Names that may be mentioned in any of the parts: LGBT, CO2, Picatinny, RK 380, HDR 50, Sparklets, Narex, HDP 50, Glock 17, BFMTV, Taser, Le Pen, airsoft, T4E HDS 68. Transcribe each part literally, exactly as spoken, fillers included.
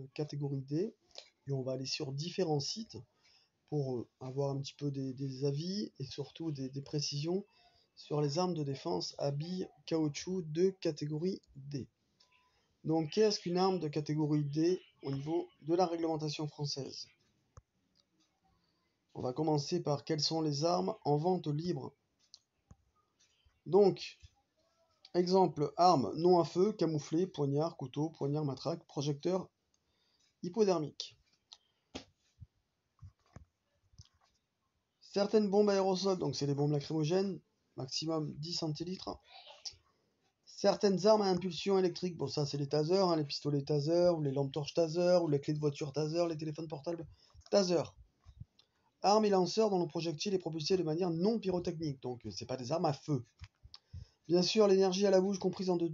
de catégorie D, et on va aller sur différents sites pour avoir un petit peu des, des avis et surtout des, des précisions sur les armes de défense à billes caoutchouc de catégorie D. Donc, qu'est-ce qu'une arme de catégorie D au niveau de la réglementation française? On va commencer par quelles sont les armes en vente libre. Donc, exemple, armes non à feu, camouflées, poignards, couteaux, poignards, matraques, projecteurs hypodermiques. Certaines bombes aérosols, donc c'est les bombes lacrymogènes, maximum dix centilitres. Certaines armes à impulsion électrique, bon ça c'est les tasers, hein, les pistolets tasers, ou les lampes torches tasers, ou les clés de voiture tasers, les téléphones portables tasers. Armes et lanceurs dont le projectile est propulsé de manière non pyrotechnique, donc c'est pas des armes à feu. Bien sûr, l'énergie à la bouche comprise entre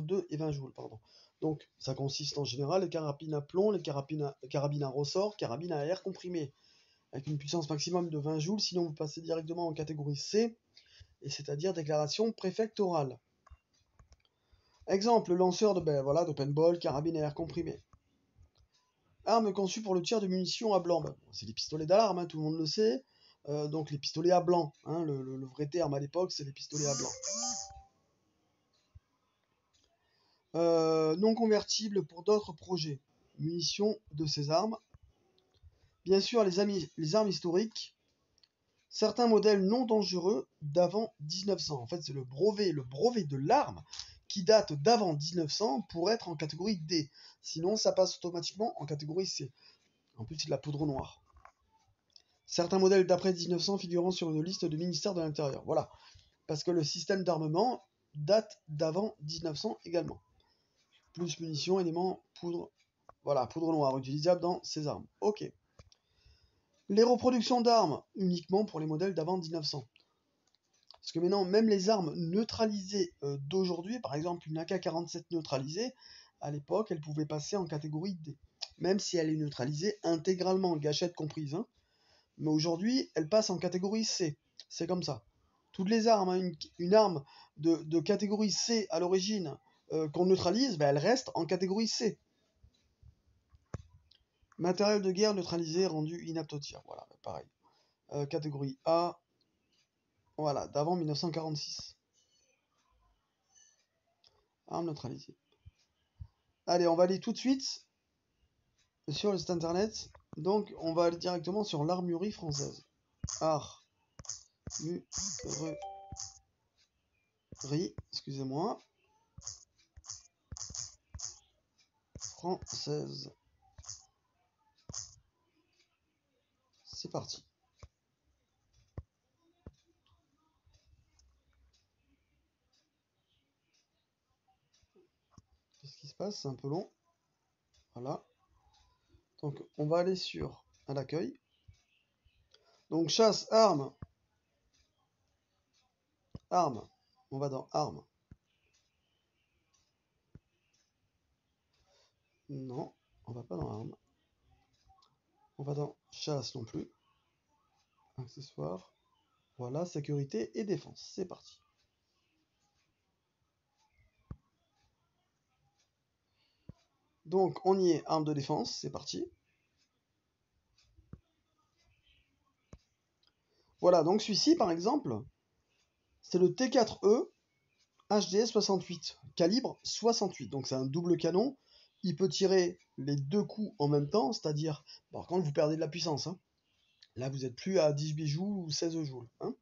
deux et vingt joules, pardon. Donc ça consiste en général les carabines à plomb, les carabines à, carabines à ressort, carabines à air comprimé, avec une puissance maximum de vingt joules, sinon vous passez directement en catégorie C, et c'est-à-dire déclaration préfectorale. Exemple, lanceur de, ben, voilà, de paintball, carabine à air comprimé. Armes conçues pour le tir de munitions à blanc. Ben, c'est les pistolets d'alarme, hein, tout le monde le sait. Euh, donc les pistolets à blanc. Hein, le, le, le vrai terme à l'époque, c'est les pistolets à blanc. Euh, non convertibles pour d'autres projets. Munitions de ces armes. Bien sûr, les, amis, les armes historiques. Certains modèles non dangereux d'avant mille neuf cents. En fait, c'est le brevet, le brevet de l'arme qui date d'avant mille neuf cents pour être en catégorie D. Sinon, ça passe automatiquement en catégorie C. En plus, c'est de la poudre noire. Certains modèles d'après mille neuf cents figurant sur une liste du ministère de l'Intérieur. Voilà. Parce que le système d'armement date d'avant mille neuf cents également. Plus munitions, éléments, poudre. Voilà, poudre noire utilisable dans ces armes. Ok. Les reproductions d'armes, uniquement pour les modèles d'avant mille neuf cents. Parce que maintenant, même les armes neutralisées euh, d'aujourd'hui, par exemple une A K quarante-sept neutralisée, à l'époque, elle pouvait passer en catégorie D. Même si elle est neutralisée intégralement, gâchette comprise. Hein. Mais aujourd'hui, elle passe en catégorie C. C'est comme ça. Toutes les armes, hein, une, une arme de, de catégorie C à l'origine euh, qu'on neutralise, ben, elle reste en catégorie C. Matériel de guerre neutralisé rendu inapte au tir. Voilà, pareil. Euh, catégorie A. Voilà, d'avant mille neuf cent quarante-six. Armes neutralisées. Allez, on va aller tout de suite sur le site internet. Donc, on va aller directement sur l'armurerie française. Armurerie, excusez-moi. Française. C'est parti. C'est un peu long. Voilà. Donc, on va aller sur à l'accueil. Donc, chasse, armes. Armes. On va dans armes. Non, on va pas dans armes. On va dans chasse non plus. Accessoires. Voilà, sécurité et défense. C'est parti. Donc, on y est, armes de défense, c'est parti. Voilà, donc celui-ci, par exemple, c'est le T quatre E H D S soixante-huit, calibre soixante-huit. Donc, c'est un double canon. Il peut tirer les deux coups en même temps, c'est-à-dire, par contre, vous perdez de la puissance. Hein. Là, vous n'êtes plus à dix-huit joules ou seize joules. Hein.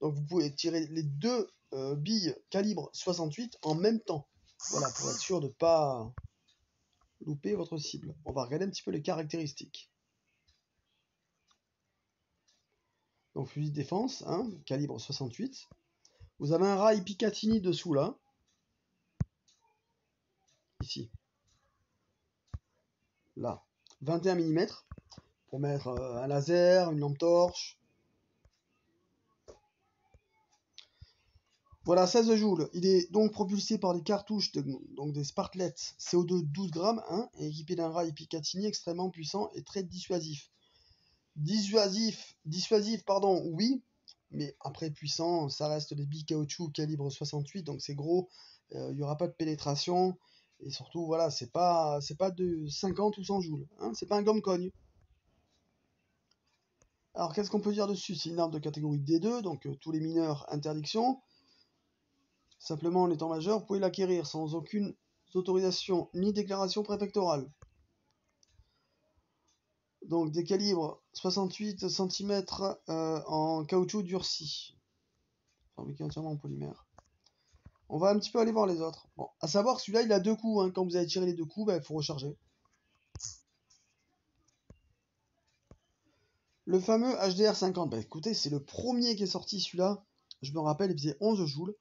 Donc, vous pouvez tirer les deux euh, billes calibre soixante-huit en même temps. Voilà, pour être sûr de ne pas louper votre cible. On va regarder un petit peu les caractéristiques. Donc fusil de défense, hein, calibre soixante-huit. Vous avez un rail Picatinny dessous là. Ici. Là. vingt et un millimètres. Pour mettre euh, un laser, une lampe torche. Voilà, seize joules. Il est donc propulsé par des cartouches, de, donc des sparklets C O deux douze grammes, hein, et équipé d'un rail Picatinny extrêmement puissant et très dissuasif. Dissuasif, dissuasif, pardon, oui, mais après puissant, ça reste des billes caoutchouc calibre soixante-huit, donc c'est gros, il euh, n'y aura pas de pénétration, Et surtout, voilà, c'est pas c'est pas de cinquante ou cent joules. Hein, c'est pas un gomme cogne. Alors, qu'est-ce qu'on peut dire dessus? C'est une arme de catégorie D deux, donc euh, tous les mineurs, interdiction. Simplement, en étant majeur, vous pouvez l'acquérir sans aucune autorisation ni déclaration préfectorale. Donc, des calibres soixante-huit centimètres euh, en caoutchouc durci. Fabriqué entièrement en polymère. On va un petit peu aller voir les autres. Bon, à savoir, celui-là, il a deux coups. Hein. Quand vous avez tiré les deux coups, bah, il faut recharger. Le fameux H D R cinquante. Bah, écoutez, c'est le premier qui est sorti, celui-là. Je me rappelle, il faisait onze joules.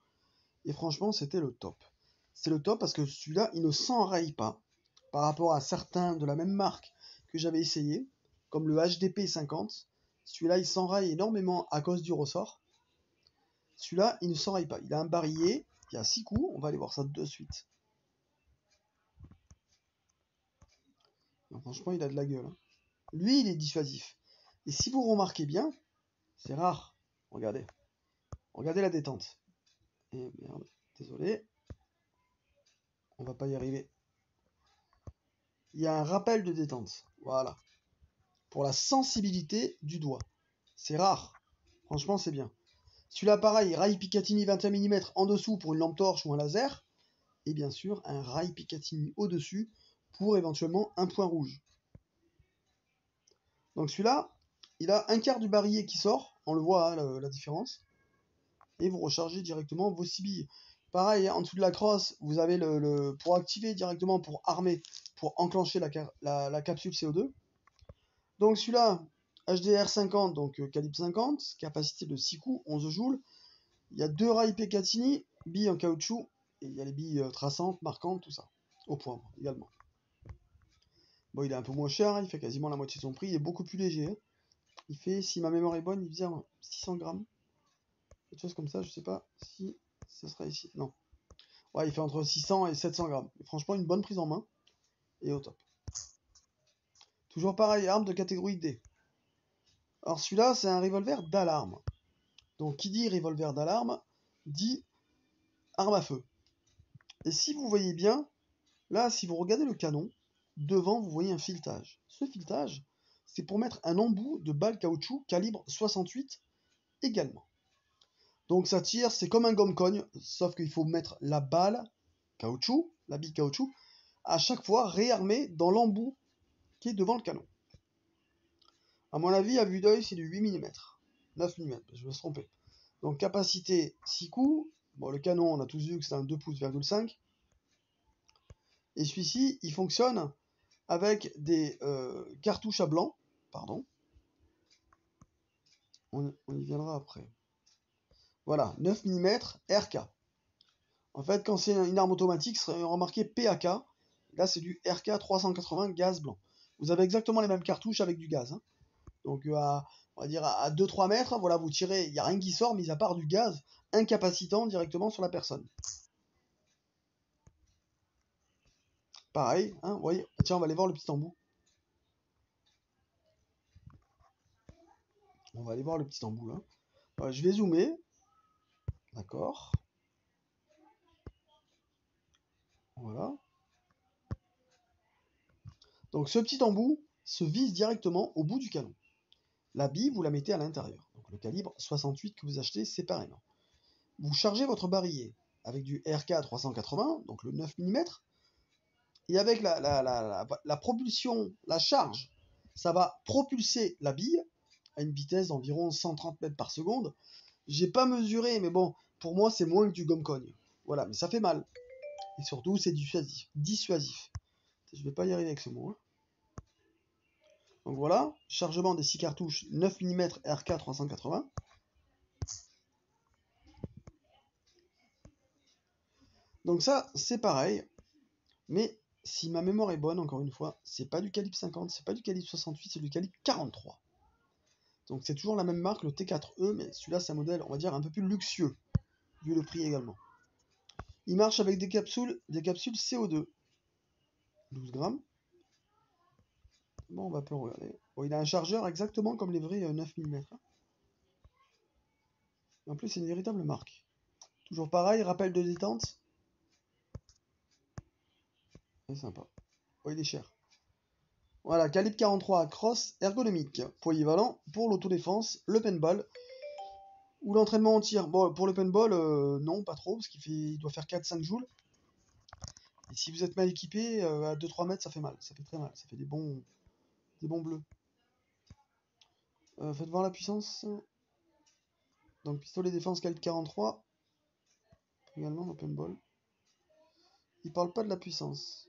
Et franchement, c'était le top. C'est le top parce que celui-là, il ne s'enraye pas. Par rapport à certains de la même marque que j'avais essayé, comme le H D P cinquante. Celui-là, il s'enraille énormément à cause du ressort. Celui-là, il ne s'enraille pas. Il a un barillet. Il y a six coups, on va aller voir ça de suite. Donc, franchement, il a de la gueule. Hein. Lui, il est dissuasif. Et si vous remarquez bien, c'est rare. Regardez. Regardez la détente. Et merde, désolé. On va pas y arriver. Il y a un rappel de détente. Voilà. Pour la sensibilité du doigt. C'est rare. Franchement, c'est bien. Celui-là, pareil, rail Picatinny vingt et un millimètres en dessous pour une lampe torche ou un laser. Et bien sûr, un rail Picatinny au-dessus pour éventuellement un point rouge. Donc celui-là, il a un quart du barillet qui sort. On le voit, hein, la, la différence. Et vous rechargez directement vos six billes. Pareil, en dessous de la crosse, vous avez le, le pour activer directement, pour armer, pour enclencher la, la, la capsule C O deux. Donc celui-là... H D R cinquante, donc euh, calibre cinquante, capacité de six coups, onze joules. Il y a deux rails Picatinny, billes en caoutchouc, et il y a les billes euh, traçantes, marquantes, tout ça. Au poivre, également. Bon, il est un peu moins cher, hein, il fait quasiment la moitié de son prix, il est beaucoup plus léger. Hein. Il fait, si ma mémoire est bonne, il faisait six cents grammes. Quelque chose comme ça, je sais pas si ce sera ici. Non. Ouais, il fait entre six cents et sept cents grammes. Et franchement, une bonne prise en main, et au top. Toujours pareil, arme de catégorie D. Alors celui-là, c'est un revolver d'alarme. Donc qui dit revolver d'alarme, dit arme à feu. Et si vous voyez bien, là, si vous regardez le canon, devant, vous voyez un filetage. Ce filetage, c'est pour mettre un embout de balle caoutchouc calibre soixante-huit également. Donc ça tire, c'est comme un gomme-cogne, sauf qu'il faut mettre la balle caoutchouc, la bille caoutchouc, à chaque fois réarmée dans l'embout qui est devant le canon. A mon avis, à vue d'œil, c'est du huit millimètres. neuf millimètres, je me suis trompé. Donc, capacité six coups. Bon, le canon, on a tous vu que c'est un deux pouces virgule cinq. Et celui-ci, il fonctionne avec des euh, cartouches à blanc. Pardon. On, on y viendra après. Voilà, neuf millimètres R K. En fait, quand c'est une arme automatique, c'est remarqué P A K. Là, c'est du R K trois cent quatre-vingts gaz blanc. Vous avez exactement les mêmes cartouches avec du gaz, hein. Donc à, on va dire à deux à trois mètres, voilà, vous tirez, il n'y a rien qui sort, mis à part du gaz incapacitant directement sur la personne. Pareil, hein, vous voyez, tiens, on va aller voir le petit embout. On va aller voir le petit embout, là. Voilà, je vais zoomer. D'accord. Voilà. Donc ce petit embout se vise directement au bout du canon. La bille, vous la mettez à l'intérieur. Donc le calibre soixante-huit que vous achetez séparément. Vous chargez votre barillet avec du R K trois cent quatre-vingts, donc le neuf millimètres, et avec la, la, la, la, la propulsion, la charge, ça va propulser la bille à une vitesse d'environ cent trente mètres par seconde. J'ai pas mesuré, mais bon, pour moi c'est moins que du gomme-cogne. Voilà, mais ça fait mal. Et surtout, c'est dissuasif. Dissuasif. Je vais pas y arriver avec ce mot. Hein. Donc voilà, chargement des six cartouches neuf millimètres R K trois cent quatre-vingts. Donc ça, c'est pareil. Mais si ma mémoire est bonne, encore une fois, c'est pas du calibre cinquante, c'est pas du calibre soixante-huit, c'est du calibre quarante-trois. Donc c'est toujours la même marque, le T quatre E, mais celui-là, c'est un modèle, on va dire, un peu plus luxueux, vu le prix également. Il marche avec des capsules, des capsules C O deux. douze grammes. Bon, on va peu regarder. Bon, il a un chargeur exactement comme les vrais neuf millimètres. En plus, c'est une véritable marque. Toujours pareil, rappel de détente. C'est sympa. Oh, il est cher. Voilà, calibre quarante-trois, crosse, ergonomique, polyvalent, pour l'autodéfense, le paintball, ou l'entraînement en tir. Bon, pour le paintball, euh, non, pas trop, parce qu'il fait, il doit faire quatre à cinq joules. Et si vous êtes mal équipé, euh, à deux à trois mètres, ça fait mal, ça fait très mal, ça fait des bons, des bons bleus. Euh, faites voir la puissance. Donc, pistolet défense calibre quarante-trois. Également, le paintball. Il parle pas de la puissance.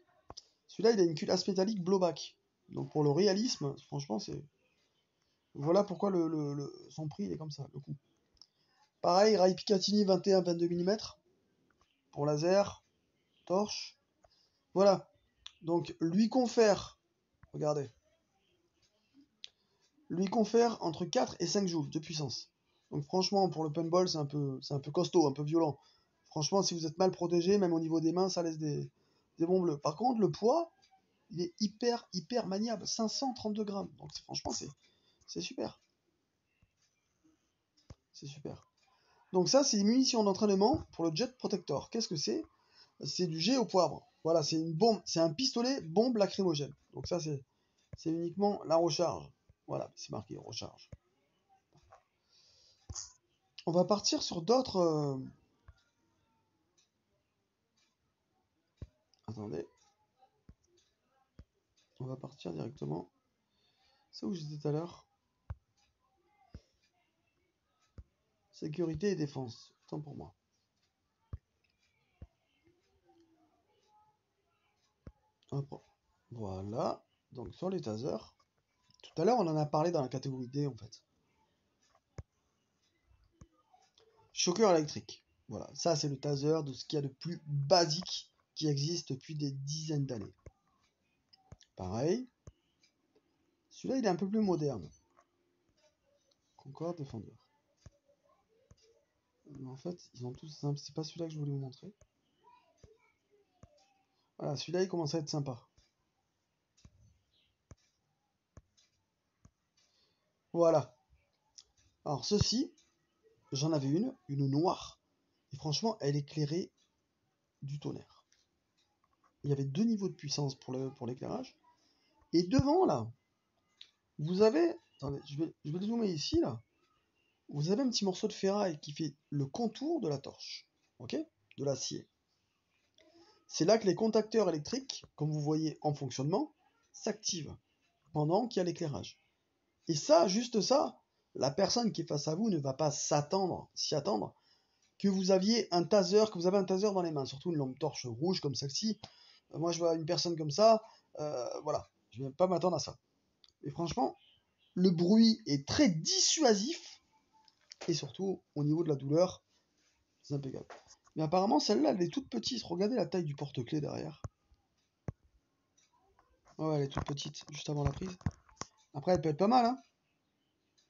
Celui-là, il a une culasse métallique blowback. Donc, pour le réalisme, franchement, c'est... Voilà pourquoi le, le, le... son prix, il est comme ça, le coup. Pareil, rail Picatinny vingt et un à vingt-deux millimètres. Pour laser, torche. Voilà. Donc, lui confère... Regardez. Lui confère entre quatre et cinq joules de puissance. Donc franchement, pour le paintball, c'est un peu, c'est un peu costaud, un peu violent. Franchement, si vous êtes mal protégé, même au niveau des mains, ça laisse des, des bons bleus. Par contre, le poids, il est hyper, hyper maniable. cinq cent trente-deux grammes. Donc franchement, c'est, c'est super. C'est super. Donc ça, c'est des munitions d'entraînement pour le Jet Protector. Qu'est-ce que c'est? C'est du jet au poivre. Voilà, c'est une bombe, c'est un pistolet bombe lacrymogène. Donc ça, c'est, c'est uniquement la recharge. Voilà, c'est marqué recharge. On va partir sur d'autres... Euh... Attendez. On va partir directement. C'est où j'étais tout à l'heure. Sécurité et défense. Tant pour moi. Hop. Voilà. Donc sur les tasers. Tout à l'heure, on en a parlé dans la catégorie D, en fait. Choqueur électrique. Voilà, ça c'est le taser de ce qu'il y a de plus basique qui existe depuis des dizaines d'années. Pareil. Celui-là, il est un peu plus moderne. Concorde, Defender. En fait, ils ont tous simple. C'est pas celui-là que je voulais vous montrer. Voilà, celui-là, il commence à être sympa. Voilà. Alors, ceci... J'en avais une, une noire. Et franchement, elle éclairait du tonnerre. Il y avait deux niveaux de puissance pour le, pour l'éclairage. Et devant, là, vous avez... Attendez, je vais, je vais le zoomer ici, là. Vous avez un petit morceau de ferraille qui fait le contour de la torche. Ok? De l'acier. C'est là que les contacteurs électriques, comme vous voyez en fonctionnement, s'activent pendant qu'il y a l'éclairage. Et ça, juste ça... La personne qui est face à vous ne va pas s'attendre, s'y attendre, que vous aviez un taser, que vous avez un taser dans les mains, surtout une lampe torche rouge comme celle-ci. Euh, moi, je vois une personne comme ça, euh, voilà, je ne vais pas m'attendre à ça. Et franchement, le bruit est très dissuasif, et surtout, au niveau de la douleur, c'est impeccable. Mais apparemment, celle-là, elle est toute petite. Regardez la taille du porte-clés derrière. Ouais, elle est toute petite, juste avant la prise. Après, elle peut être pas mal, hein.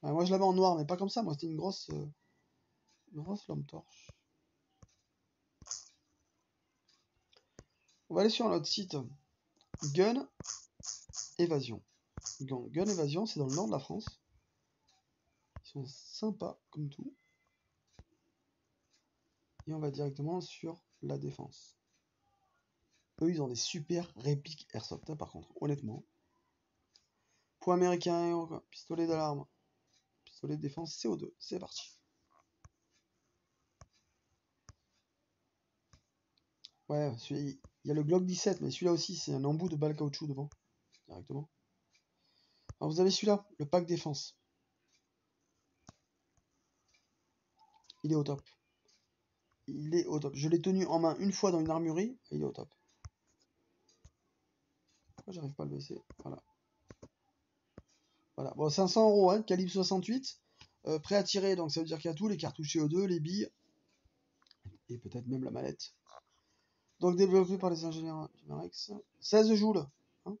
Moi je l'avais en noir, mais pas comme ça, moi c'était une grosse euh, une grosse lampe torche. On va aller sur notre site Gun Evasion. Gun, Gun Evasion, c'est dans le nord de la France. Ils sont sympas comme tout. Et on va directement sur la défense. Eux, ils ont des super répliques airsoft, hein, par contre, honnêtement. Point américain, pistolet d'alarme. Pistolet de défense C O deux, c'est parti. Ouais, il y a le Glock dix-sept, mais celui-là aussi, c'est un embout de balle caoutchouc devant, directement. Alors vous avez celui-là, le pack défense. Il est au top. Il est au top. Je l'ai tenu en main une fois dans une armurerie, et il est au top. Pourquoi j'arrive pas à le baisser? Voilà. Voilà, bon, cinq cents euros, hein, calibre soixante-huit, euh, prêt à tirer, donc ça veut dire qu'il y a tout, les cartouches C O deux, les billes, et peut-être même la mallette. Donc développé par les ingénieurs du Narex, seize joules, hein.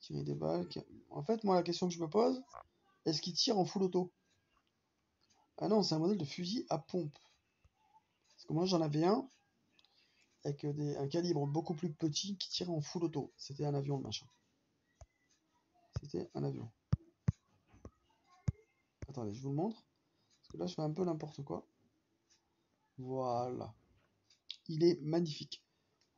Tirer des balles, en fait, moi la question que je me pose, est-ce qu'il tire en full auto? Ah non, c'est un modèle de fusil à pompe, parce que moi j'en avais un, avec des, un calibre beaucoup plus petit qui tirait en full auto, c'était un avion le machin. C'était un avion. Attendez, je vous le montre. Parce que là, je fais un peu n'importe quoi. Voilà. Il est magnifique.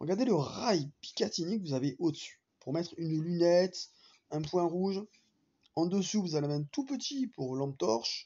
Regardez le rail Picatinny que vous avez au-dessus, pour mettre une lunette, un point rouge. En dessous, vous allez mettre tout petit pour lampe torche,